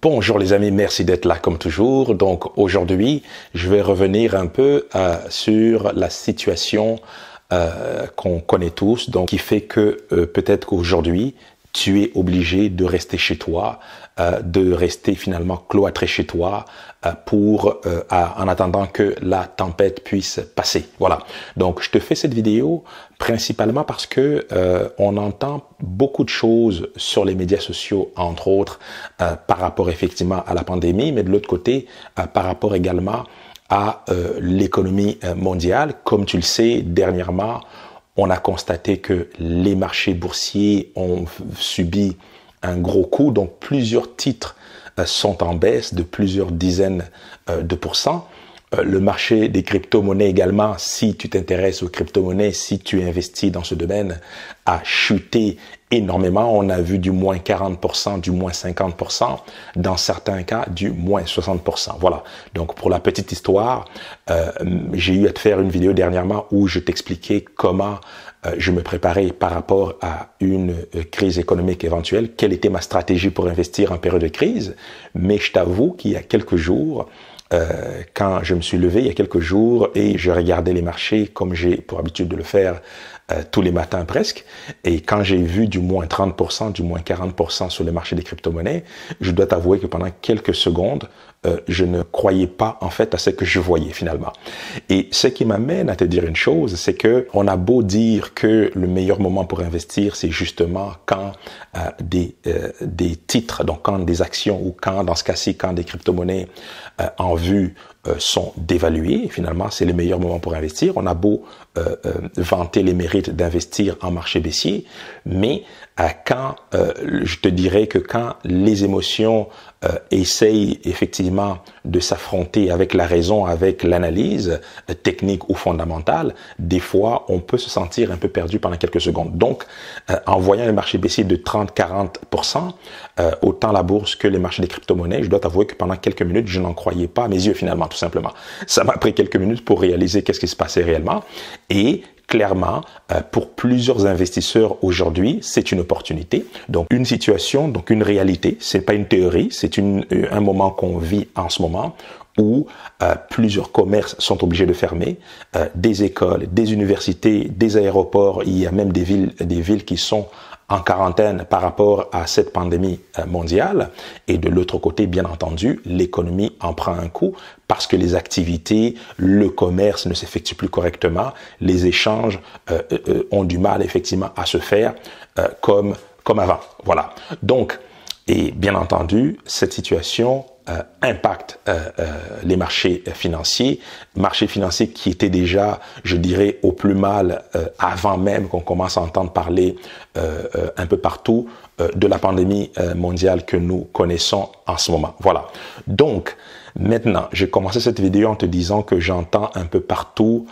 Bonjour les amis, merci d'être là comme toujours. Donc aujourd'hui, je vais revenir un peu sur la situation qu'on connaît tous, donc qui fait que peut-être qu'aujourd'hui, tu es obligé de rester chez toi, de rester finalement cloîtré chez toi en attendant que la tempête puisse passer. Voilà. Donc, je te fais cette vidéo principalement parce que on entend beaucoup de choses sur les médias sociaux, entre autres, par rapport effectivement à la pandémie, mais de l'autre côté, par rapport également à l'économie mondiale. Comme tu le sais, dernièrement, on a constaté que les marchés boursiers ont subi un gros coup, donc plusieurs titres sont en baisse de plusieurs dizaines de pourcents. Le marché des crypto-monnaies également, si tu t'intéresses aux crypto-monnaies, si tu investis dans ce domaine, a chuté énormément. On a vu du moins 40%, du moins 50%, dans certains cas, du moins 60%. Voilà. Donc, pour la petite histoire, j'ai eu à te faire une vidéo dernièrement où je t'expliquais comment je me préparais par rapport à une crise économique éventuelle, quelle était ma stratégie pour investir en période de crise. Mais je t'avoue qu'il y a quelques jours, quand je me suis levé il y a quelques jours et je regardais les marchés comme j'ai pour habitude de le faire tous les matins presque, et quand j'ai vu du moins 30%, du moins 40% sur le marché des crypto-monnaies, je dois t'avouer que pendant quelques secondes, je ne croyais pas en fait à ce que je voyais finalement. Et ce qui m'amène à te dire une chose, c'est que on a beau dire que le meilleur moment pour investir, c'est justement quand des titres, donc quand des actions ou quand, dans ce cas-ci, quand des crypto-monnaies en vue sont dévalués. Finalement, c'est le meilleur moment pour investir. On a beau vanter les mérites d'investir en marché baissier, mais je te dirais que quand les émotions essayent effectivement de s'affronter avec la raison, avec l'analyse technique ou fondamentale, des fois, on peut se sentir un peu perdu pendant quelques secondes. Donc, en voyant les marchés baissiers de 30-40%, autant la bourse que les marchés des crypto-monnaies, je dois t'avouer que pendant quelques minutes, je n'en croyais pas à mes yeux finalement, tout simplement. Ça m'a pris quelques minutes pour réaliser qu'est-ce qui se passait réellement. Et clairement, pour plusieurs investisseurs aujourd'hui, c'est une opportunité. Donc, une situation, donc une réalité. C'est pas une théorie, c'est un moment qu'on vit en ce moment où plusieurs commerces sont obligés de fermer, des écoles, des universités, des aéroports. Il y a même des villes qui sont en quarantaine par rapport à cette pandémie mondiale. Et de l'autre côté, bien entendu, l'économie en prend un coup parce que les activités, le commerce ne s'effectue plus correctement, les échanges ont du mal effectivement à se faire comme avant. Voilà. Donc, et bien entendu, cette situation impacte les marchés financiers qui étaient déjà, je dirais, au plus mal avant même qu'on commence à entendre parler un peu partout de la pandémie mondiale que nous connaissons en ce moment. Voilà. Donc, maintenant, j'ai commencé cette vidéo en te disant que j'entends un peu partout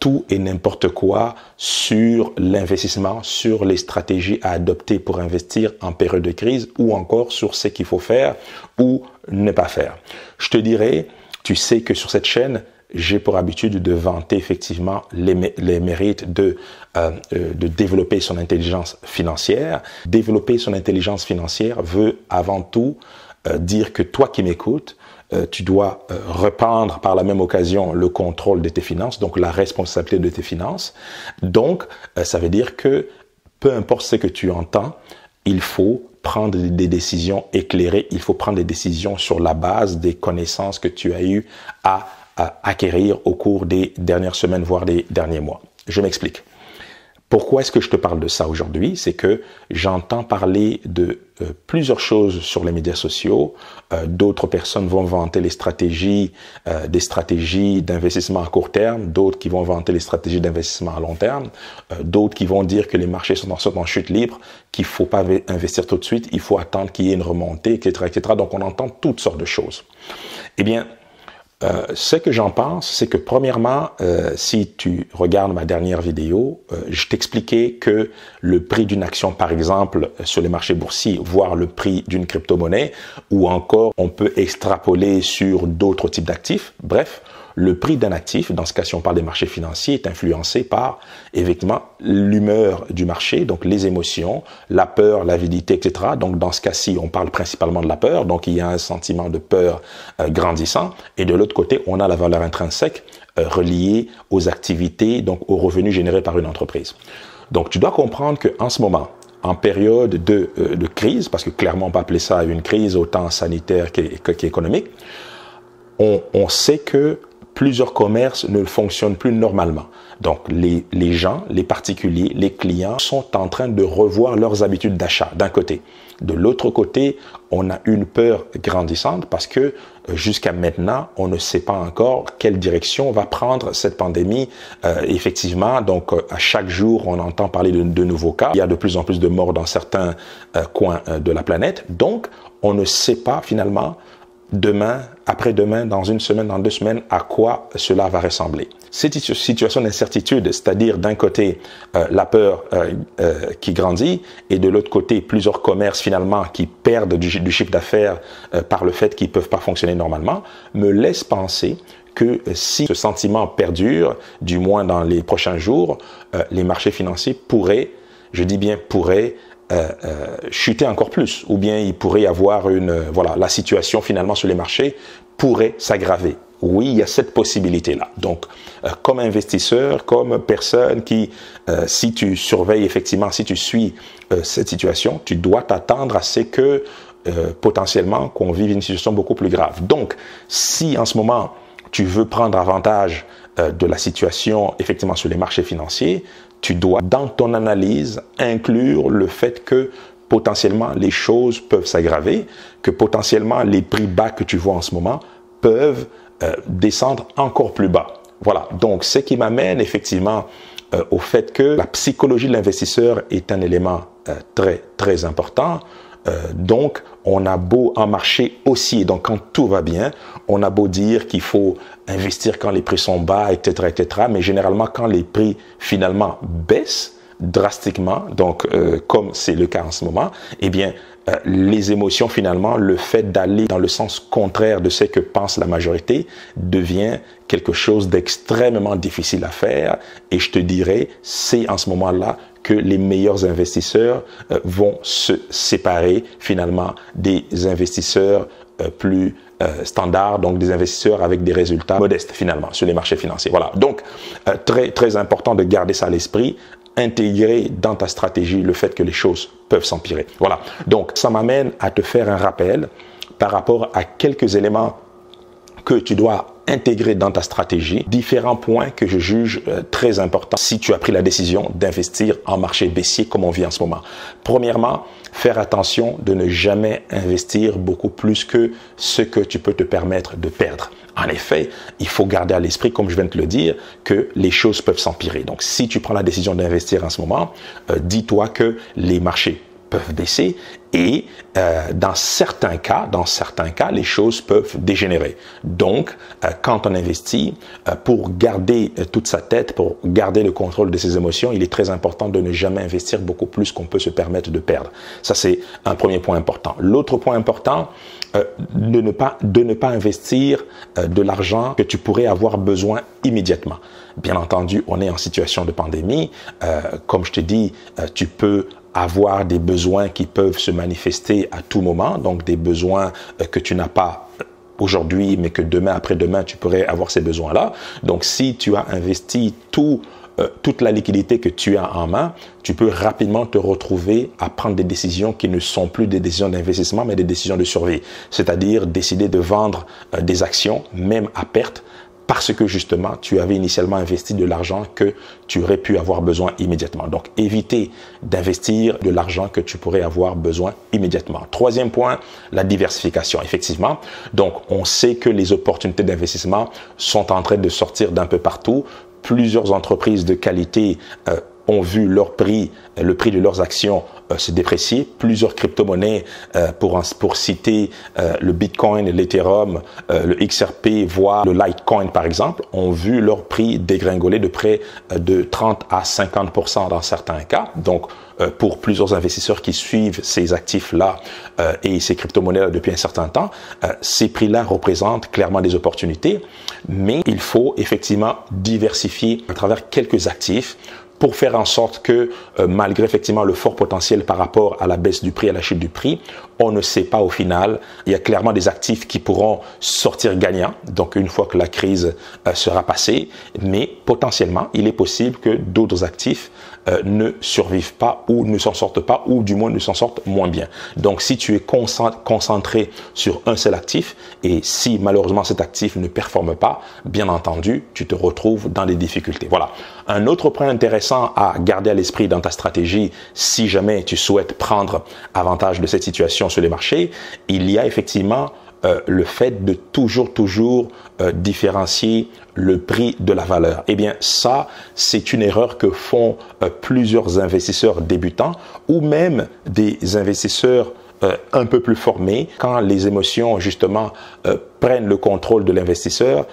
tout et n'importe quoi sur l'investissement, sur les stratégies à adopter pour investir en période de crise ou encore sur ce qu'il faut faire ou ne pas faire. Je te dirais, tu sais que sur cette chaîne, j'ai pour habitude de vanter effectivement les mérites de développer son intelligence financière. Développer son intelligence financière veut avant tout dire que toi qui m'écoutes, tu dois reprendre par la même occasion le contrôle de tes finances, donc la responsabilité de tes finances. Donc, ça veut dire que peu importe ce que tu entends, il faut prendre des décisions éclairées, il faut prendre des décisions sur la base des connaissances que tu as eues à acquérir au cours des dernières semaines, voire des derniers mois. Je m'explique. Pourquoi est-ce que je te parle de ça aujourd'hui? C'est que j'entends parler de plusieurs choses sur les médias sociaux. D'autres personnes vont vanter les stratégies, des stratégies d'investissement à court terme, d'autres qui vont vanter les stratégies d'investissement à long terme, d'autres qui vont dire que les marchés sont en chute libre, qu'il ne faut pas investir tout de suite, il faut attendre qu'il y ait une remontée, etc., etc. Donc, on entend toutes sortes de choses. Eh bien, ce que j'en pense, c'est que premièrement, si tu regardes ma dernière vidéo, je t'expliquais que le prix d'une action, par exemple, sur les marchés boursiers, voire le prix d'une crypto-monnaie, ou encore on peut extrapoler sur d'autres types d'actifs. Bref, le prix d'un actif, dans ce cas si on parle des marchés financiers, est influencé par effectivement l'humeur du marché, donc les émotions, la peur, l'avidité, etc. Donc dans ce cas-ci, on parle principalement de la peur, donc il y a un sentiment de peur grandissant, et de l'autre côté, on a la valeur intrinsèque reliée aux activités, donc aux revenus générés par une entreprise. Donc tu dois comprendre qu'en ce moment, en période de crise, parce que clairement on peut appeler ça une crise autant sanitaire qu'économique, on sait que plusieurs commerces ne fonctionnent plus normalement. Donc les gens, les particuliers, les clients sont en train de revoir leurs habitudes d'achat d'un côté. De l'autre côté, on a une peur grandissante parce que jusqu'à maintenant, on ne sait pas encore quelle direction va prendre cette pandémie. Effectivement, donc à chaque jour, on entend parler de nouveaux cas. Il y a de plus en plus de morts dans certains coins de la planète. Donc, on ne sait pas finalement demain, après-demain, dans une semaine, dans deux semaines, à quoi cela va ressembler. Cette situation d'incertitude, c'est-à-dire d'un côté la peur qui grandit et de l'autre côté plusieurs commerces finalement qui perdent du chiffre d'affaires par le fait qu'ils ne peuvent pas fonctionner normalement, me laisse penser que si ce sentiment perdure, du moins dans les prochains jours, les marchés financiers pourraient, je dis bien pourraient, chuter encore plus, ou bien il pourrait y avoir une la situation finalement sur les marchés pourrait s'aggraver. Oui, il y a cette possibilité-là. Donc, comme investisseur, comme personne qui, si tu surveilles effectivement, si tu suis cette situation, tu dois t'attendre à ce que potentiellement qu'on vive une situation beaucoup plus grave. Donc, si en ce moment tu veux prendre avantage de la situation effectivement sur les marchés financiers, tu dois, dans ton analyse, inclure le fait que potentiellement les choses peuvent s'aggraver, que potentiellement les prix bas que tu vois en ce moment peuvent descendre encore plus bas. Voilà, donc ce qui m'amène effectivement au fait que la psychologie de l'investisseur est un élément très, très important. Donc, on a beau en marché aussi, donc quand tout va bien, on a beau dire qu'il faut investir quand les prix sont bas, etc., etc., mais généralement, quand les prix finalement baissent drastiquement, donc comme c'est le cas en ce moment, eh bien, les émotions finalement, le fait d'aller dans le sens contraire de ce que pense la majorité devient quelque chose d'extrêmement difficile à faire et je te dirais, c'est en ce moment-là que les meilleurs investisseurs vont se séparer finalement des investisseurs plus standards, donc des investisseurs avec des résultats modestes finalement sur les marchés financiers. Voilà, donc très très important de garder ça à l'esprit, intégrer dans ta stratégie le fait que les choses peuvent s'empirer. Voilà, donc ça m'amène à te faire un rappel par rapport à quelques éléments que tu dois intégrer dans ta stratégie, différents points que je juge très importants si tu as pris la décision d'investir en marché baissier comme on vit en ce moment. Premièrement, faire attention de ne jamais investir beaucoup plus que ce que tu peux te permettre de perdre. En effet, il faut garder à l'esprit, comme je viens de te le dire, que les choses peuvent s'empirer. Donc, si tu prends la décision d'investir en ce moment, dis-toi que les marchés peuvent baisser et dans certains cas, les choses peuvent dégénérer. Donc, quand on investit, pour garder toute sa tête, pour garder le contrôle de ses émotions, il est très important de ne jamais investir beaucoup plus qu'on peut se permettre de perdre. Ça, c'est un premier point important. L'autre point important, de ne pas investir de l'argent que tu pourrais avoir besoin immédiatement. Bien entendu, on est en situation de pandémie. Comme je te dis, tu peux avoir des besoins qui peuvent se manifester à tout moment, donc des besoins que tu n'as pas aujourd'hui, mais que demain, après-demain, tu pourrais avoir ces besoins-là. Donc, si tu as investi toute la liquidité que tu as en main, tu peux rapidement te retrouver à prendre des décisions qui ne sont plus des décisions d'investissement, mais des décisions de survie, c'est-à-dire décider de vendre des actions, même à perte, parce que justement, tu avais initialement investi de l'argent que tu aurais pu avoir besoin immédiatement. Donc, éviter d'investir de l'argent que tu pourrais avoir besoin immédiatement. Troisième point, la diversification. Effectivement, donc on sait que les opportunités d'investissement sont en train de sortir d'un peu partout. Plusieurs entreprises de qualité ont vu leur prix, le prix de leurs actions se déprécier. Plusieurs crypto-monnaies, pour citer le Bitcoin, l'Ethereum, le XRP, voire le Litecoin par exemple, ont vu leur prix dégringoler de près de 30 à 50% dans certains cas. Donc, pour plusieurs investisseurs qui suivent ces actifs-là et ces crypto-monnaies-là depuis un certain temps, ces prix-là représentent clairement des opportunités, mais il faut effectivement diversifier à travers quelques actifs pour faire en sorte que, malgré effectivement le fort potentiel par rapport à la baisse du prix, à la chute du prix, on ne sait pas au final. Il y a clairement des actifs qui pourront sortir gagnants, donc une fois que la crise sera passée, mais potentiellement, il est possible que d'autres actifs ne survivent pas ou ne s'en sortent pas, ou du moins ne s'en sortent moins bien. Donc, si tu es concentré sur un seul actif et si malheureusement cet actif ne performe pas, bien entendu, tu te retrouves dans des difficultés. Voilà. Un autre point intéressant à garder à l'esprit dans ta stratégie, si jamais tu souhaites prendre avantage de cette situation sur les marchés, il y a effectivement le fait de toujours différencier le prix de la valeur. Eh bien, ça, c'est une erreur que font plusieurs investisseurs débutants ou même des investisseurs un peu plus formés. Quand les émotions, justement, prennent le contrôle de l'investisseur,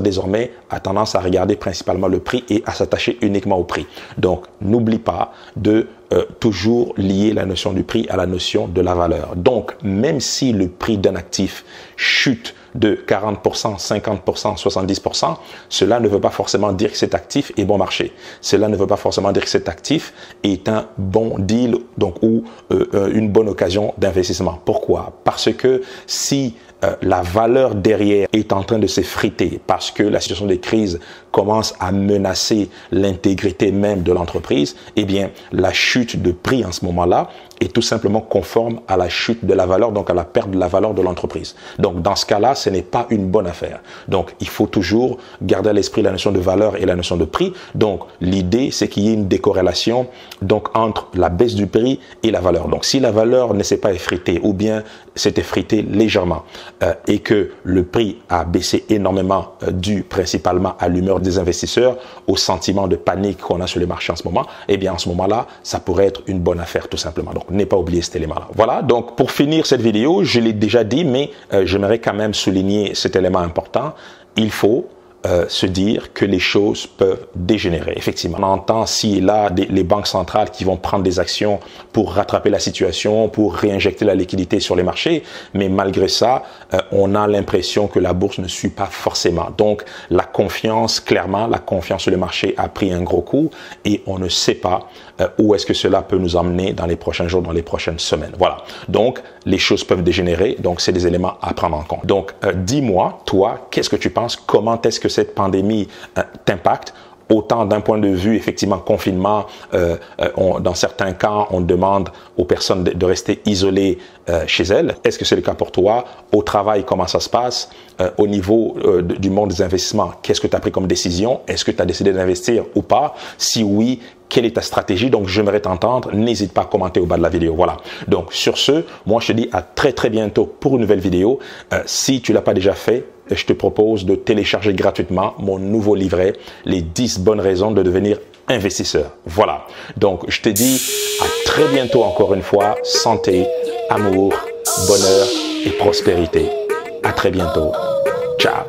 désormais a tendance à regarder principalement le prix et à s'attacher uniquement au prix. Donc, n'oublie pas de toujours lier la notion du prix à la notion de la valeur. Donc, même si le prix d'un actif chute de 40%, 50%, 70%, cela ne veut pas forcément dire que cet actif est bon marché. Cela ne veut pas forcément dire que cet actif est un bon deal, donc ou une bonne occasion d'investissement. Pourquoi? Parce que si la valeur derrière est en train de s'effriter parce que la situation des crises commence à menacer l'intégrité même de l'entreprise, eh bien, la chute de prix en ce moment-là est tout simplement conforme à la chute de la valeur, donc à la perte de la valeur de l'entreprise. Donc, dans ce cas-là, ce n'est pas une bonne affaire. Donc, il faut toujours garder à l'esprit la notion de valeur et la notion de prix. Donc, l'idée, c'est qu'il y ait une décorrélation donc entre la baisse du prix et la valeur. Donc, si la valeur ne s'est pas effritée ou bien s'est effritée légèrement et que le prix a baissé énormément dû principalement à l'humeur des investisseurs, au sentiment de panique qu'on a sur les marchés en ce moment, eh bien, en ce moment-là, ça pourrait être une bonne affaire tout simplement. Donc, n'ai pas oublié cet élément-là. Voilà, donc pour finir cette vidéo, je l'ai déjà dit, mais j'aimerais quand même souligner cet élément important. Il faut se dire que les choses peuvent dégénérer. Effectivement, on entend si et là les banques centrales qui vont prendre des actions pour rattraper la situation, pour réinjecter la liquidité sur les marchés, mais malgré ça, on a l'impression que la bourse ne suit pas forcément. Donc, la confiance, clairement, la confiance sur les marchés a pris un gros coup et on ne sait pas où est-ce que cela peut nous emmener dans les prochains jours, dans les prochaines semaines. Voilà. Donc, les choses peuvent dégénérer. Donc, c'est des éléments à prendre en compte. Donc, dis-moi, toi, qu'est-ce que tu penses? Comment est-ce que cette pandémie t'impacte, autant d'un point de vue effectivement confinement, dans certains cas on demande aux personnes de rester isolées chez elles. Est-ce que c'est le cas pour toi? Au travail, comment ça se passe? Au niveau du monde des investissements, qu'est-ce que tu as pris comme décision? Est-ce que tu as décidé d'investir ou pas? Si oui, quelle est ta stratégie? Donc, j'aimerais t'entendre. N'hésite pas à commenter au bas de la vidéo. Voilà. Donc, sur ce, moi, je te dis à très, très bientôt pour une nouvelle vidéo. Si tu l'as pas déjà fait, je te propose de télécharger gratuitement mon nouveau livret, les 10 bonnes raisons de devenir investisseur. Voilà. Donc, je te dis à très bientôt encore une fois. Santé, amour, bonheur et prospérité. À très bientôt. Ciao.